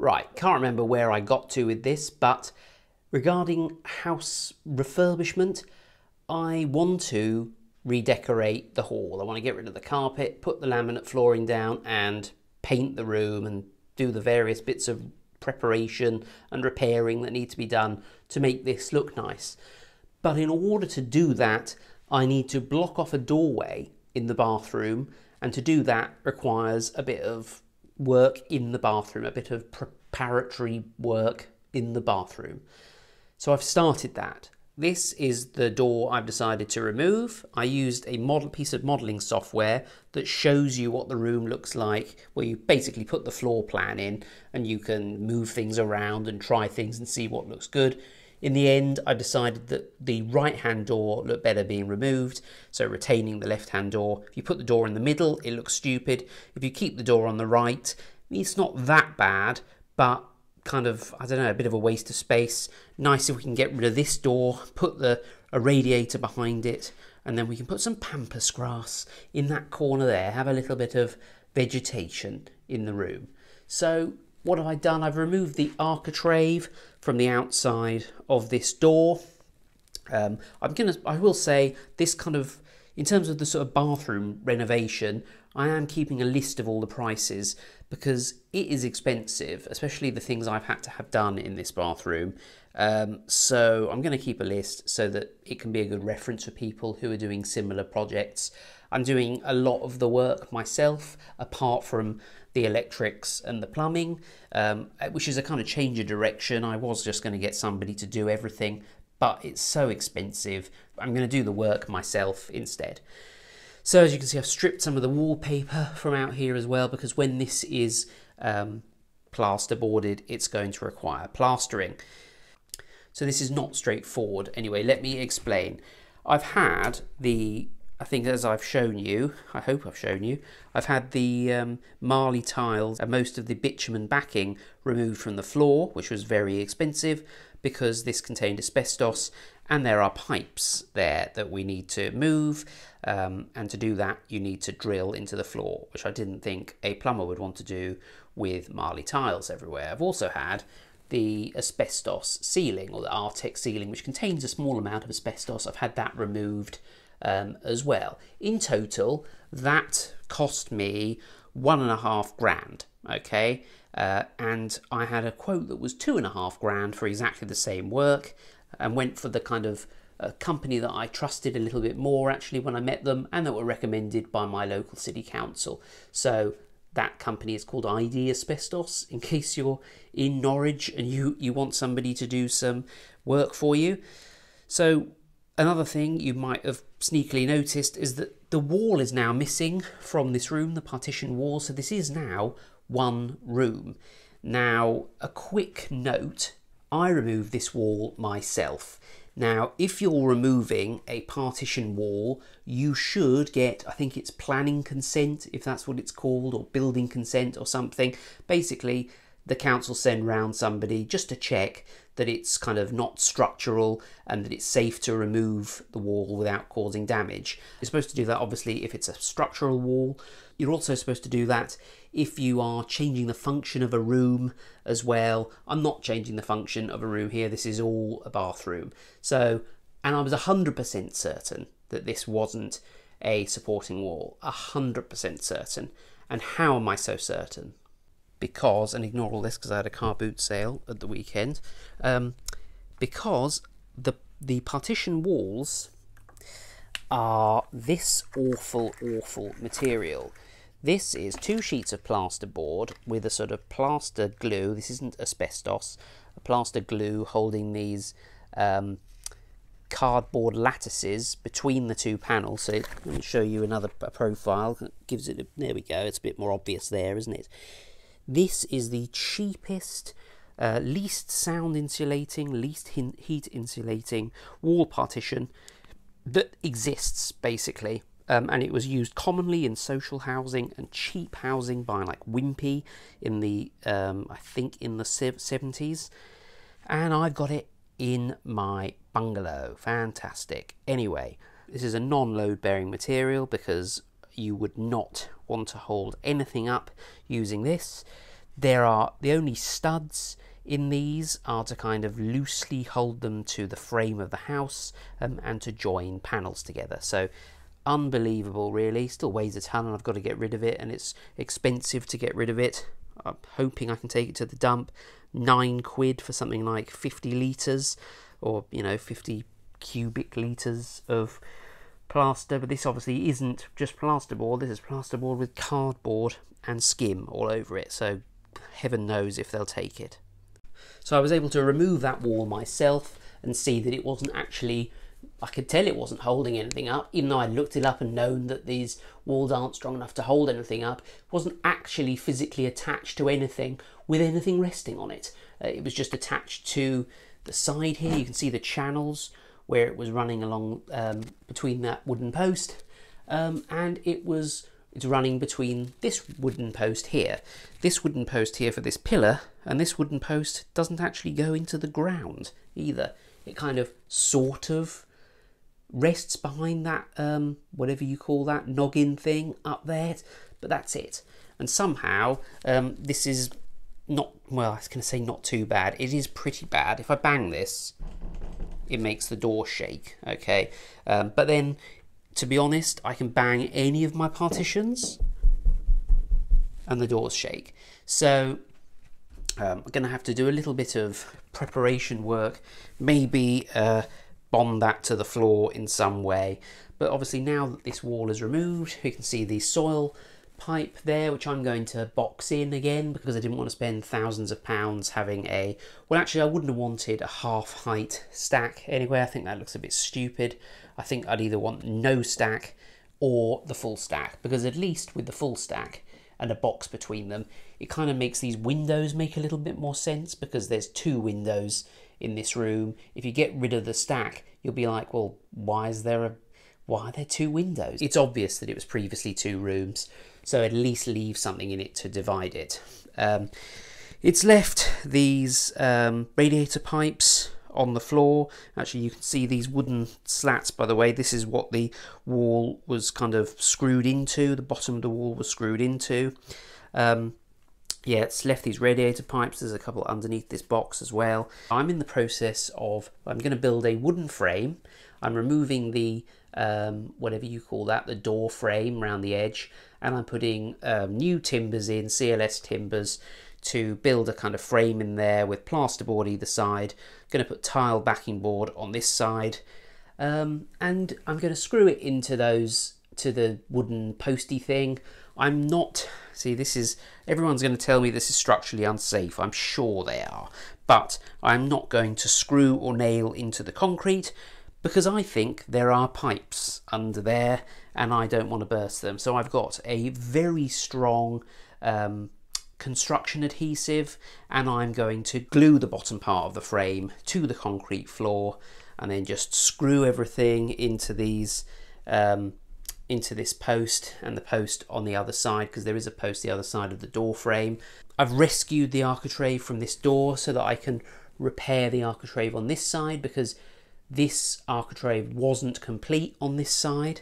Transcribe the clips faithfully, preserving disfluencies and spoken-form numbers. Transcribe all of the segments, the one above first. Right, can't remember where I got to with this, but regarding house refurbishment, I want to redecorate the hall. I want to get rid of the carpet, put the laminate flooring down and paint the room and do the various bits of preparation and repairing that need to be done to make this look nice. But in order to do that, I need to block off a doorway in the bathroom, and to do that requires a bit of work in the bathroom, a bit of preparatory work in the bathroom. So I've started that. This is the door I've decided to remove. I used a model piece of modelling software that shows you what the room looks like, where you basically put the floor plan in and you can move things around and try things and see what looks good. In the end, I decided that the right-hand door looked better being removed, so retaining the left-hand door. If you put the door in the middle, it looks stupid. If you keep the door on the right, it's not that bad, but kind of, I don't know, a bit of a waste of space. Nice if we can get rid of this door, put the a radiator behind it, and then we can put some pampas grass in that corner there, have a little bit of vegetation in the room. So what have I done? I've removed the architrave from the outside of this door. Um, I'm gonna, I will say this kind of, in terms of the sort of bathroom renovation, I am keeping a list of all the prices because it is expensive, especially the things I've had to have done in this bathroom. Um, so I'm gonna keep a list so that it can be a good reference for people who are doing similar projects. I'm doing a lot of the work myself, apart from the electrics and the plumbing, um, which is a kind of change of direction. I was just going to get somebody to do everything, but it's so expensive. I'm going to do the work myself instead. So as you can see, I've stripped some of the wallpaper from out here as well, because when this is um, plasterboarded, it's going to require plastering. So this is not straightforward. Anyway, let me explain. I've had the I think as I've shown you, I hope I've shown you, I've had the um, marly tiles and most of the bitumen backing removed from the floor, which was very expensive because this contained asbestos, and there are pipes there that we need to move, um, and to do that you need to drill into the floor, which I didn't think a plumber would want to do with marly tiles everywhere. I've also had the asbestos ceiling, or the Artex ceiling, which contains a small amount of asbestos. I've had that removed Um, as well. In total, that cost me one and a half grand, okay? Uh, and I had a quote that was two and a half grand for exactly the same work, and went for the kind of uh, company that I trusted a little bit more actually when I met them, and that were recommended by my local city council. So that company is called I D Asbestos, in case you're in Norwich and you, you want somebody to do some work for you. So another thing you might have sneakily noticed is that the wall is now missing from this room, the partition wall, so this is now one room. Now, a quick note, I removed this wall myself. Now, if you're removing a partition wall, you should get, I think it's planning consent, if that's what it's called, or building consent or something. Basically, the council send round somebody just to check that it's kind of not structural and that it's safe to remove the wall without causing damage. You're supposed to do that obviously if it's a structural wall. You're also supposed to do that if you are changing the function of a room as well. I'm not changing the function of a room here, this is all a bathroom. So, and I was one hundred percent certain that this wasn't a supporting wall, one hundred percent certain. And how am I so certain? Because, and ignore all this because I had a car boot sale at the weekend, um, because the, the partition walls are this awful, awful material. This is two sheets of plasterboard with a sort of plaster glue, this isn't asbestos, a plaster glue holding these um, cardboard lattices between the two panels. So let me show you another profile, that gives it, a, there we go, it's a bit more obvious there, isn't it? This is the cheapest, uh, least sound insulating, least heat insulating wall partition that exists, basically. Um, and it was used commonly in social housing and cheap housing by like Wimpy in the, um, I think in the seventies. And I've got it in my bungalow. Fantastic. Anyway, this is a non-load bearing material because you would not want to hold anything up using this. There are the only studs in these are to kind of loosely hold them to the frame of the house um, and to join panels together. So unbelievable, really. Still weighs a ton and I've got to get rid of it, and it's expensive to get rid of it. I'm hoping I can take it to the dump. Nine quid for something like fifty litres, or you know, fifty cubic litres of plaster. But this obviously isn't just plasterboard, this is plasterboard with cardboard and skim all over it, so heaven knows if they'll take it. So I was able to remove that wall myself and see that it wasn't actually, I could tell it wasn't holding anything up, even though I looked it up and known that these walls aren't strong enough to hold anything up. It wasn't actually physically attached to anything with anything resting on it. Uh, it was just attached to the side here. You can see the channels where it was running along um, between that wooden post, um, and it was it's running between this wooden post here, this wooden post here for this pillar, and this wooden post doesn't actually go into the ground either. It kind of sort of rests behind that, um, whatever you call that, noggin thing up there, but that's it. And somehow, um, this is not, well, I was going to say not too bad. It is pretty bad. If I bang this, it makes the door shake, okay? Um, but then, to be honest, I can bang any of my partitions and the doors shake. So um, I'm going to have to do a little bit of preparation work, maybe uh, bond that to the floor in some way. But obviously now that this wall is removed, you can see the soil pipe there, which I'm going to box in again because I didn't want to spend thousands of pounds having a, well actually I wouldn't have wanted a half height stack anyway. I think that looks a bit stupid. I think I'd either want no stack or the full stack, because at least with the full stack and a box between them, it kind of makes these windows make a little bit more sense, because there's two windows in this room. If you get rid of the stack, you'll be like, well, why is there a, why are there two windows? It's obvious that it was previously two rooms, so at least leave something in it to divide it. Um, it's left these um, radiator pipes on the floor. Actually, you can see these wooden slats, by the way. This is what the wall was kind of screwed into. The bottom of the wall was screwed into. Um, yeah, it's left these radiator pipes. There's a couple underneath this box as well. I'm in the process of, I'm going to build a wooden frame. I'm removing the, um, whatever you call that, the door frame around the edge. And I'm putting um, new timbers in, C L S timbers, to build a kind of frame in there with plasterboard either side. I'm going to put tile backing board on this side, um, and I'm going to screw it into those, to the wooden posty thing. I'm not, see this is, everyone's going to tell me this is structurally unsafe, I'm sure they are, but I'm not going to screw or nail into the concrete, because I think there are pipes under there and I don't want to burst them. So I've got a very strong um, construction adhesive, and I'm going to glue the bottom part of the frame to the concrete floor and then just screw everything into these, um, into this post and the post on the other side, because there is a post the other side of the door frame. I've rescued the architrave from this door so that I can repair the architrave on this side, because this architrave wasn't complete on this side,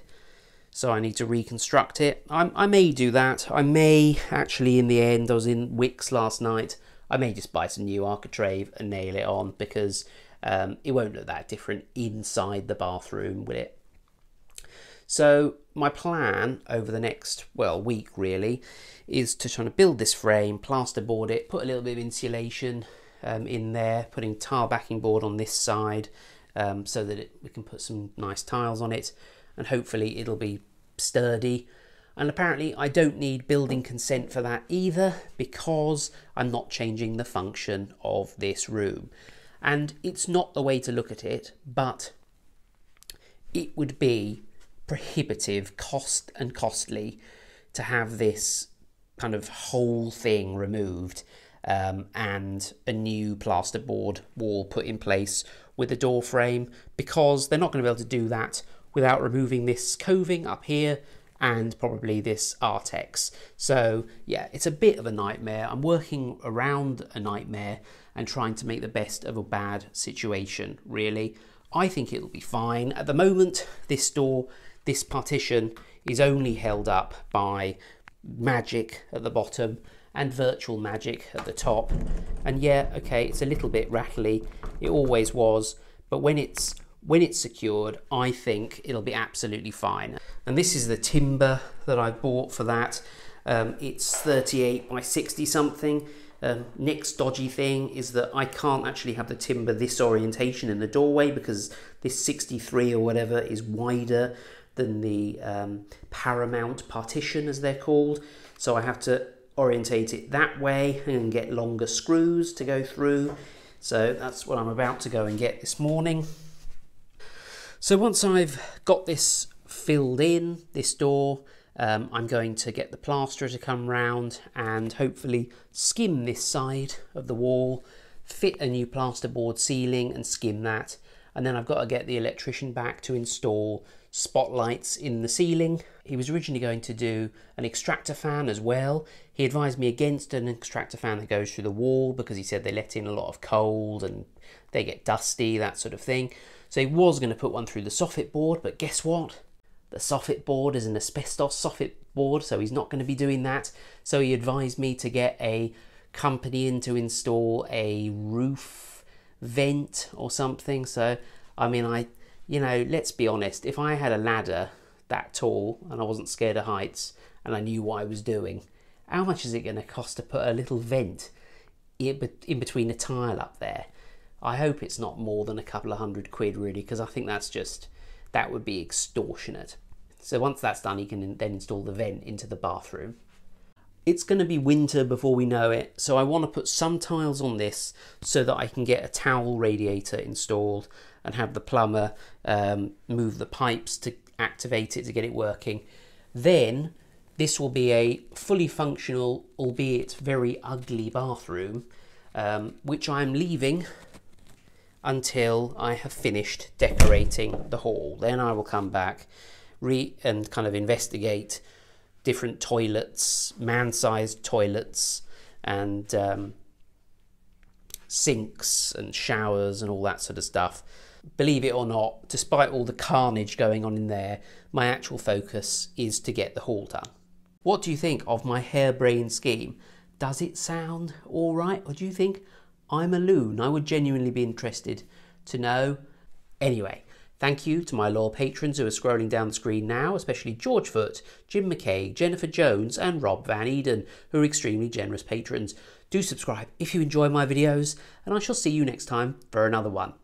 so I need to reconstruct it. I'm, I may do that. I may actually, in the end, I was in Wickes last night, I may just buy some new architrave and nail it on, because um, it won't look that different inside the bathroom, will it? So my plan over the next, well, week really, is to try to build this frame, plasterboard it, put a little bit of insulation um, in there, putting tile backing board on this side, Um, so that it, we can put some nice tiles on it, and hopefully it'll be sturdy. And apparently I don't need building consent for that either, because I'm not changing the function of this room. And it's not the way to look at it, but it would be prohibitive, cost and costly, to have this kind of whole thing removed um, and a new plasterboard wall put in place with the door frame, because they're not going to be able to do that without removing this coving up here and probably this Artex. So yeah, it's a bit of a nightmare. I'm working around a nightmare and trying to make the best of a bad situation, really. I think it'll be fine. At the moment, this door, this partition is only held up by magic at the bottom and virtual magic at the top. And yeah, okay, it's a little bit rattly, it always was, but when it's when it's secured, I think it'll be absolutely fine. And this is the timber that I bought for that. Um, it's thirty-eight by sixty something. Um, next dodgy thing is that I can't actually have the timber this orientation in the doorway because this sixty-three or whatever is wider than the um, Paramount partition, as they're called. So I have to orientate it that way and get longer screws to go through. So that's what I'm about to go and get this morning. So once I've got this filled in, this door, um, I'm going to get the plasterer to come round and hopefully skim this side of the wall, fit a new plasterboard ceiling and skim that. And then I've got to get the electrician back to install spotlights in the ceiling. He was originally going to do an extractor fan as well. He advised me against an extractor fan that goes through the wall because he said they let in a lot of cold and they get dusty, that sort of thing. So he was going to put one through the soffit board, but guess what? The soffit board is an asbestos soffit board, so he's not going to be doing that. So he advised me to get a company in to install a roof vent or something. So, I mean, I, you know, let's be honest, if I had a ladder that tall and I wasn't scared of heights and I knew what I was doing, how much is it going to cost to put a little vent in between a tile up there? I hope it's not more than a couple of hundred quid really, because I think that's just, that would be extortionate. So once that's done, he can then install the vent into the bathroom. It's going to be winter before we know it, so I want to put some tiles on this so that I can get a towel radiator installed and have the plumber um, move the pipes to activate it to get it working. Then this will be a fully functional, albeit very ugly bathroom, um, which I'm leaving until I have finished decorating the hall. Then I will come back re and kind of investigate different toilets, man-sized toilets and um, sinks and showers and all that sort of stuff. Believe it or not, despite all the carnage going on in there, my actual focus is to get the hall done. What do you think of my harebrained scheme? Does it sound all right, or do you think I'm a loon? I would genuinely be interested to know. Anyway, thank you to my loyal patrons who are scrolling down the screen now, especially George Foote, Jim McKay, Jennifer Jones and Rob Van Eden, who are extremely generous patrons. Do subscribe if you enjoy my videos, and I shall see you next time for another one.